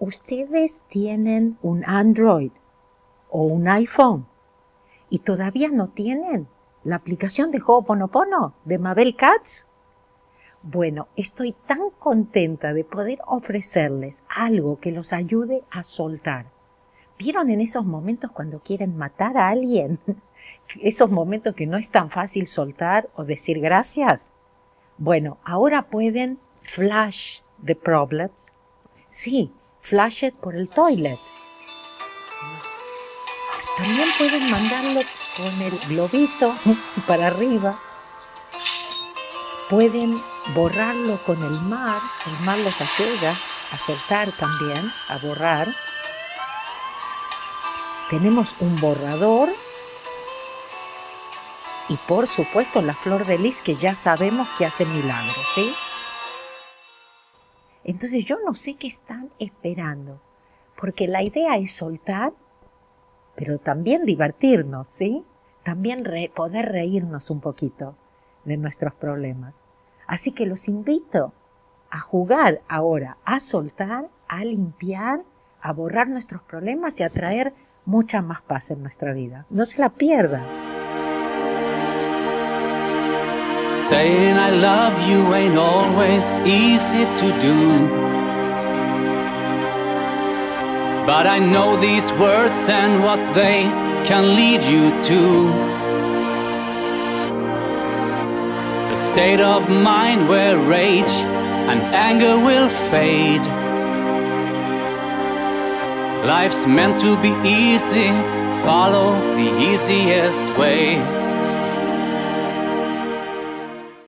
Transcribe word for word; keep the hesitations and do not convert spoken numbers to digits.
ustedes tienen un Android o un iPhone y todavía no tienen la aplicación de Ho'oponopono de Mabel Katz. Bueno, estoy tan contenta de poder ofrecerles algo que los ayude a soltar. ¿Vieron en esos momentos cuando quieren matar a alguien? Esos momentos que no es tan fácil soltar o decir gracias. Bueno, ahora pueden flush the problems. Sí, flush it por el toilet. También pueden mandarlo con el globito para arriba. Pueden borrarlo con el mar. El mar los ayuda a soltar también, a borrar. Tenemos un borrador y, por supuesto, la flor de lis, que ya sabemos que hace milagros, ¿sí? Entonces, yo no sé qué están esperando, porque la idea es soltar, pero también divertirnos, ¿sí? También re- poder reírnos un poquito de nuestros problemas. Así que los invito a jugar ahora, a soltar, a limpiar, a borrar nuestros problemas y a traer mucha más paz en nuestra vida. No se la pierdan. Saying I love you ain't always easy to do, but I know these words and what they can lead you to. A state of mind where rage and anger will fade. Life's meant to be easy, follow the easiest way.